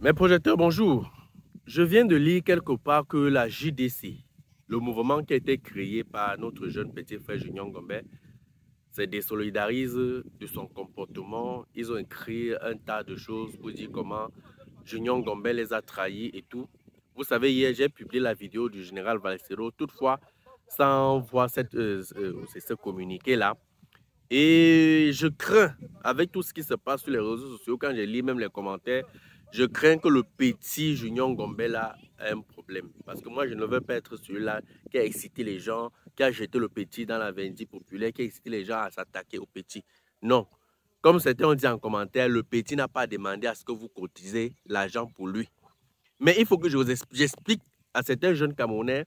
Mes projecteurs, bonjour. Je viens de lire quelque part que la JDC, le mouvement qui a été créé par notre jeune petit frère Junior Gombé, se désolidarise de son comportement. Ils ont écrit un tas de choses pour dire comment Junior Gombé les a trahis et tout. Vous savez, hier, j'ai publié la vidéo du général Valsero, toutefois, sans voir ce communiqué-là. Et je crains, avec tout ce qui se passe sur les réseaux sociaux, quand je lis même les commentaires, je crains que le petit Junior Gombé là ait un problème. Parce que moi, je ne veux pas être celui-là qui a excité les gens, qui a jeté le petit dans la vindicte populaire, qui a excité les gens à s'attaquer au petit. Non. Comme certains ont dit en commentaire, le petit n'a pas demandé à ce que vous cotisez l'argent pour lui. Mais il faut que je vous explique à certains jeunes Camerounais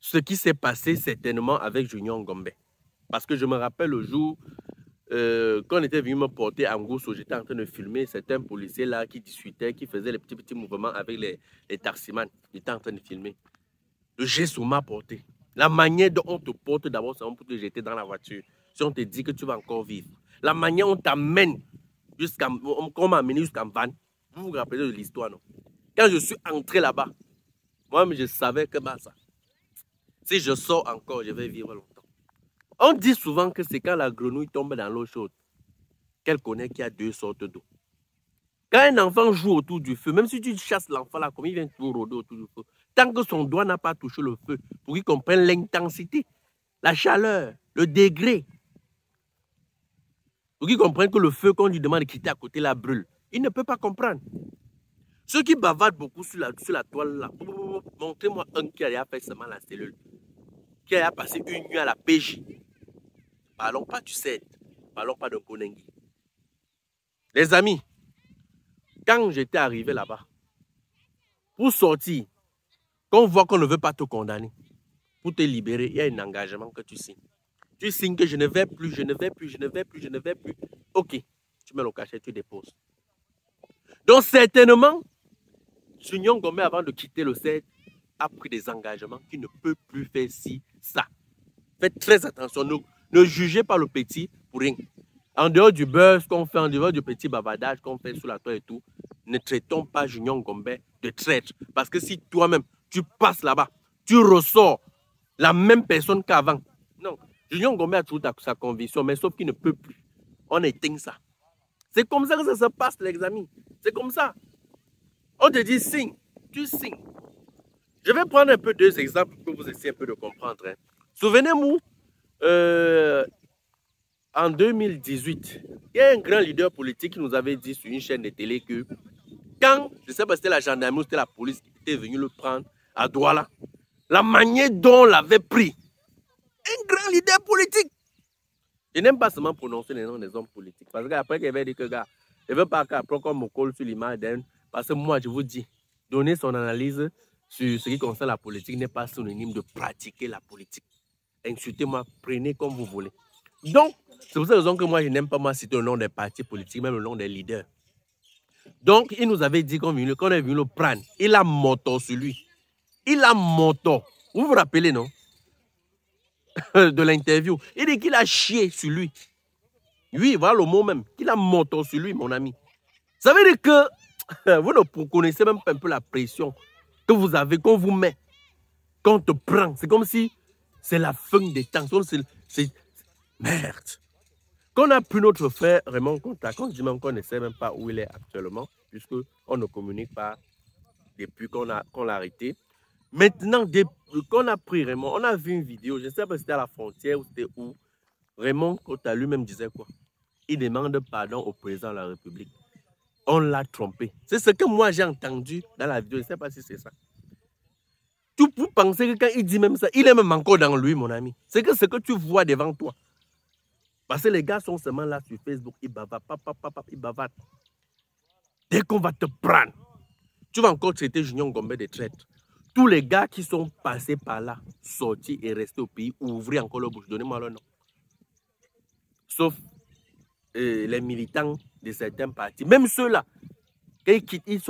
ce qui s'est passé certainement avec Junior Gombé. Parce que je me rappelle le jour qu'on était venu me porter à Ngosso, j'étais en train de filmer certains policiers là qui discutaient, qui faisaient les petits mouvements avec les taximans. J'étais en train de filmer. Le geste qu'on m'a porté. La manière dont on te porte d'abord, c'est pour te jeter dans la voiture. Si on te dit que tu vas encore vivre. La manière dont on t'amène jusqu'à... On m'a amené jusqu'à Van. Vous vous rappelez de l'histoire, non? Quand je suis entré là-bas, moi-même, je savais que bah, ça. Si je sors encore, je vais vivre longtemps. On dit souvent que c'est quand la grenouille tombe dans l'eau chaude qu'elle connaît qu'il y a deux sortes d'eau. Quand un enfant joue autour du feu, même si tu chasses l'enfant là, comme il vient toujours rôder autour du feu, tant que son doigt n'a pas touché le feu, pour qu'il comprenne l'intensité, la chaleur, le degré, pour qu'il comprenne que le feu qu'on lui demande de quitter à côté la brûle, il ne peut pas comprendre. Ceux qui bavardent beaucoup sur la toile là, montrez-moi un qui a fait seulement la cellule, qui a passé une nuit à la PJ. Parlons pas du CED, parlons pas de Konengi. Les amis, quand j'étais arrivé là-bas, pour sortir, quand on voit qu'on ne veut pas te condamner, pour te libérer, il y a un engagement que tu signes. Tu signes que je ne vais plus, je ne vais plus, je ne vais plus, je ne vais plus. Ok, tu mets le cachet, tu déposes. Donc certainement, Junior Gombé, avant de quitter le CED, a pris des engagements qu'il ne peut plus faire ci, ça. Faites très attention, ne jugez pas le petit pour rien. En dehors du buzz qu'on fait, en dehors du petit bavardage qu'on fait sur la toile et tout, ne traitons pas Junior Gombé de traître. Parce que si toi-même, tu passes là-bas, tu ressors la même personne qu'avant. Non, Junior Gombé a toujours sa conviction, mais sauf qu'il ne peut plus. On éteint ça. C'est comme ça que ça se passe, les amis. C'est comme ça. On te dit signe, tu signes. Je vais prendre un peu deux exemples pour que vous essayez un peu de comprendre. Hein. Souvenez-vous, en 2018, il y a un grand leader politique qui nous avait dit sur une chaîne de télé que quand, je ne sais pas si c'était la gendarmerie ou c'était la police qui était venue le prendre à Douala, la manière dont on l'avait pris, un grand leader politique. Je n'aime pas seulement prononcer les noms des hommes politiques. Parce qu'après, il avait dit que, gars, je ne veux pas qu'après qu'on me colle sur l'image d'un. Parce que moi, je vous dis, donner son analyse sur ce qui concerne la politique n'est pas synonyme de pratiquer la politique. Insultez-moi, prenez comme vous voulez. Donc, c'est pour cette raison que moi, je n'aime pas citer le nom des partis politiques, même le nom des leaders. Donc, il nous avait dit qu'on est venu le prendre. Il a menti sur lui. Il a menti. Vous vous rappelez, non? De l'interview. Il dit qu'il a chié sur lui. Oui, voilà le mot même. Qu'il a menti sur lui, mon ami. Ça veut dire que vous ne connaissez même pas un peu la pression que vous avez, qu'on vous met, qu'on te prend. C'est comme si c'est la fin des temps. C'est merde. Quand on a pris notre frère Raymond Conta, quand je dis même qu'on ne sait même pas où il est actuellement, puisqu'on ne communique pas depuis qu'on l'a arrêté. Maintenant, depuis qu'on a pris Raymond, on a vu une vidéo, je ne sais pas si c'était à la frontière ou c'était où, Raymond Conta lui-même disait quoi? Il demande pardon au président de la République. On l'a trompé. C'est ce que moi j'ai entendu dans la vidéo. Je ne sais pas si c'est ça. Tout pour penser que quand il dit même ça, il est même encore dans lui, mon ami. C'est que ce que tu vois devant toi. Parce que les gars sont seulement là sur Facebook. Ils bavardent. Ils bavardent. Dès qu'on va te prendre, tu vas encore traiter Junior Gombé de traître. Tous les gars qui sont passés par là, sortis et restés au pays, ouvrez encore leur bouche. Donnez-moi leur nom. Sauf les militants de certains partis, même ceux-là, quand ils quittent,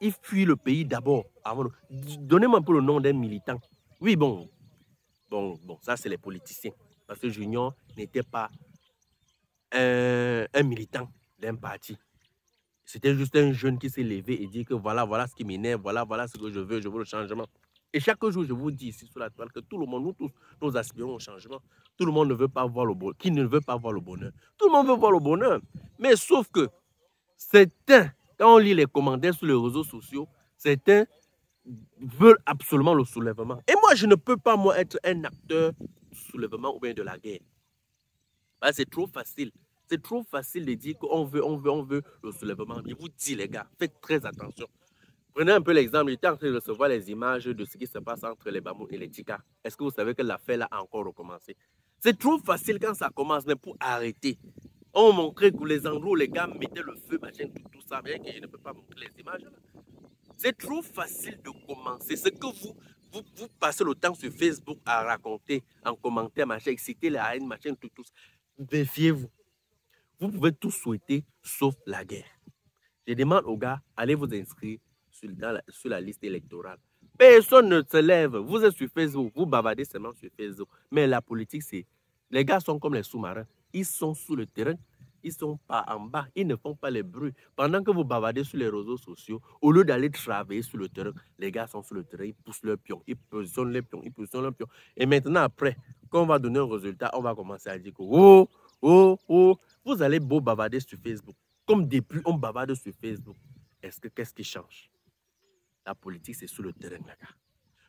ils fuient le pays d'abord. Donnez-moi un peu le nom d'un militant. Oui, bon, ça c'est les politiciens. Parce que Junior n'était pas un militant d'un parti. C'était juste un jeune qui s'est levé et dit que voilà, voilà ce qui m'énerve, voilà, voilà ce que je veux le changement. Et chaque jour, je vous dis ici sur la toile que tout le monde, nous tous, nous aspirons au changement. Tout le monde ne veut pas voir le bonheur. Qui ne veut pas voir le bonheur? Tout le monde veut voir le bonheur. Mais sauf que certains, quand on lit les commentaires sur les réseaux sociaux, certains veulent absolument le soulèvement. Et moi, je ne peux pas, moi, être un acteur du soulèvement ou bien de la guerre. C'est trop facile. C'est trop facile de dire qu'on veut, on veut le soulèvement. Je vous dis, les gars, faites très attention. Prenez un peu l'exemple, j'étais en train de recevoir les images de ce qui se passe entre les Bamoun et les Tika. Est-ce que vous savez que l'affaire a encore recommencé? C'est trop facile quand ça commence, mais pour arrêter. On montrait que les endroits où les gars mettaient le feu, machin, tout ça, bien que je ne peux pas montrer les images. C'est trop facile de commencer. Ce que vous passez le temps sur Facebook à raconter, en commentaire, machin, exciter la haine, machin, tout ça. Défiez-vous. Vous pouvez tout souhaiter, sauf la guerre. Je demande aux gars, allez vous inscrire sur la liste électorale. Personne ne se lève. Vous êtes sur Facebook, vous bavardez seulement sur Facebook. Mais la politique, c'est... Les gars sont comme les sous-marins. Ils sont sous le terrain. Ils ne sont pas en bas. Ils ne font pas les bruits. Pendant que vous bavardez sur les réseaux sociaux, au lieu d'aller travailler sur le terrain, les gars sont sur le terrain. Ils poussent leurs pions. Ils positionnent les pions. Ils positionnent leurs pions. Et maintenant, après, quand on va donner un résultat, on va commencer à dire que oh, oh, oh. Vous allez beau bavarder sur Facebook. Comme depuis, on bavarde sur Facebook. Qu'est-ce qui change? La politique, c'est sur le terrain, les gars.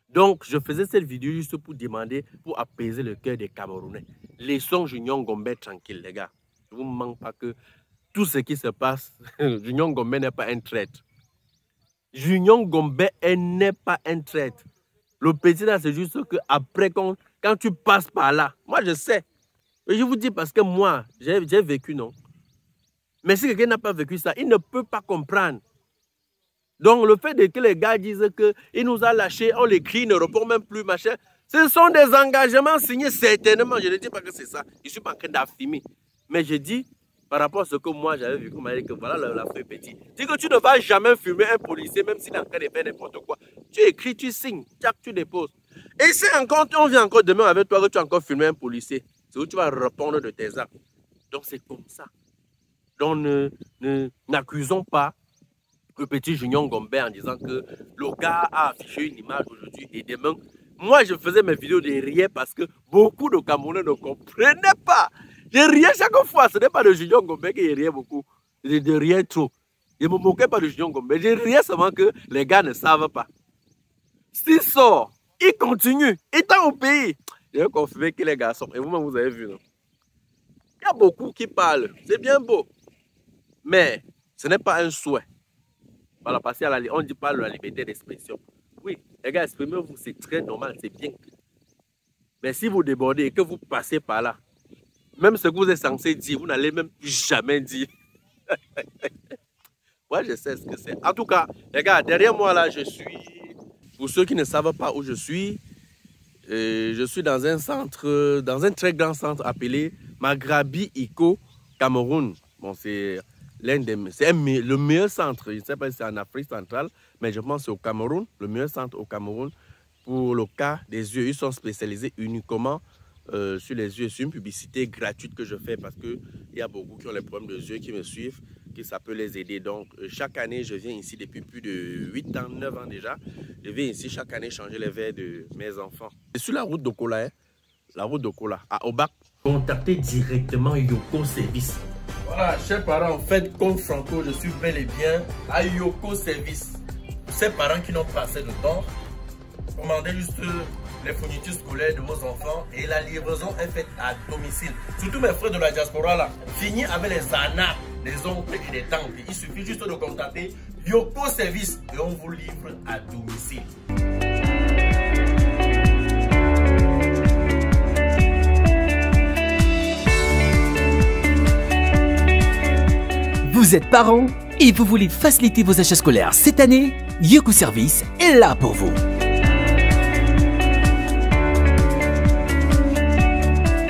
Donc, je faisais cette vidéo juste pour demander, pour apaiser le cœur des Camerounais. Laissons Junior Gombé tranquille, les gars. Je ne vous manque pas que tout ce qui se passe, Junior Gombé n'est pas un traître. Junior Gombé n'est pas un traître. Le petit là, c'est juste que après, quand tu passes par là, moi je sais. Et je vous dis parce que moi, j'ai vécu, non. Mais si quelqu'un n'a pas vécu ça, il ne peut pas comprendre. Donc, le fait que les gars disent qu'il nous a lâchés, on l'écrit, il ne répond même plus, machin. Ce sont des engagements signés certainement. Je ne dis pas que c'est ça. Je ne suis pas en train d'affirmer. Mais je dis, par rapport à ce que moi j'avais vu, comme dit que voilà la feuille petite. Dis que tu ne vas jamais fumer un policier, même s'il est en train de faire n'importe quoi. Tu écris, tu signes, tu déposes. Et si encore, on vient encore demain avec toi que tu as encore fumé un policier, c'est où tu vas répondre de tes actes. Donc, c'est comme ça. Donc, n'accusons pas le petit Junior Gombé en disant que le gars a affiché une image aujourd'hui et demain. Moi, je faisais mes vidéos de rire parce que beaucoup de Camerounais ne comprenaient pas. Je riais chaque fois. Ce n'est pas de Junior Gombé qui riait beaucoup. Je riais trop. Je ne me moquais pas de Junior Gombé. Je riais seulement que les gars ne savent pas. S'il sort, il continue. Étant au pays, je vais confirmer que les garçons, et vous-même, vous avez vu, non? Il y a beaucoup qui parlent. C'est bien beau. Mais ce n'est pas un souhait. Voilà, parce qu'on dit pas la liberté d'expression. Oui, les gars, exprimez-vous, c'est très normal, c'est bien. Mais si vous débordez et que vous passez par là, même ce que vous êtes censé dire, vous n'allez même plus jamais dire. Moi, je sais ce que c'est. En tout cas, les gars, derrière moi, là, je suis... Pour ceux qui ne savent pas où je suis dans un centre, dans un très grand centre appelé Magrabi ICO Cameroun. Bon, c'est... C'est le meilleur centre, je ne sais pas si c'est en Afrique centrale, mais je pense que c'est au Cameroun, le meilleur centre au Cameroun pour le cas des yeux. Ils sont spécialisés uniquement sur les yeux. C'est une publicité gratuite que je fais parce qu'il y a beaucoup qui ont les problèmes de yeux qui me suivent, que ça peut les aider. Donc chaque année, je viens ici depuis plus de 8 ans, 9 ans déjà. Je viens ici chaque année changer les verres de mes enfants. C'est sur la route d'Okola, hein? La route d'Okola, à Obak. Contactez directement Yoko Service. Voilà, chers parents, en fait, comme Franco, je suis bel et bien à Yoko Service. Pour ces parents qui n'ont pas assez de temps, commandez juste les fournitures scolaires de vos enfants et la livraison est faite à domicile. Surtout mes frères de la diaspora, là, finis avec les annas, les oncles et les tantes. Il suffit juste de contacter Yoko Service et on vous livre à domicile. Vous êtes parents et vous voulez faciliter vos achats scolaires cette année? Yoko Service est là pour vous.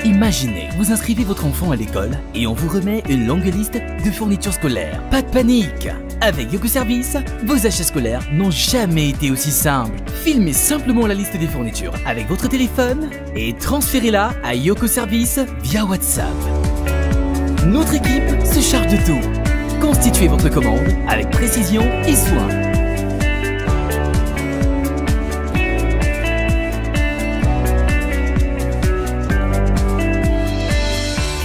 Imaginez, vous inscrivez votre enfant à l'école et on vous remet une longue liste de fournitures scolaires. Pas de panique! Avec Yoko Service, vos achats scolaires n'ont jamais été aussi simples. Filmez simplement la liste des fournitures avec votre téléphone et transférez-la à Yoko Service via WhatsApp. Notre équipe se charge de tout. Constituez votre commande avec précision et soin.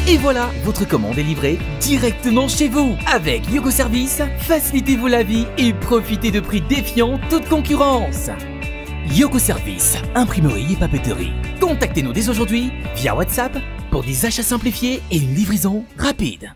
Et voilà, votre commande est livrée directement chez vous. Avec Yoko Service, facilitez-vous la vie et profitez de prix défiant toute concurrence. Yoko Service, imprimerie et papeterie. Contactez-nous dès aujourd'hui via WhatsApp pour des achats simplifiés et une livraison rapide.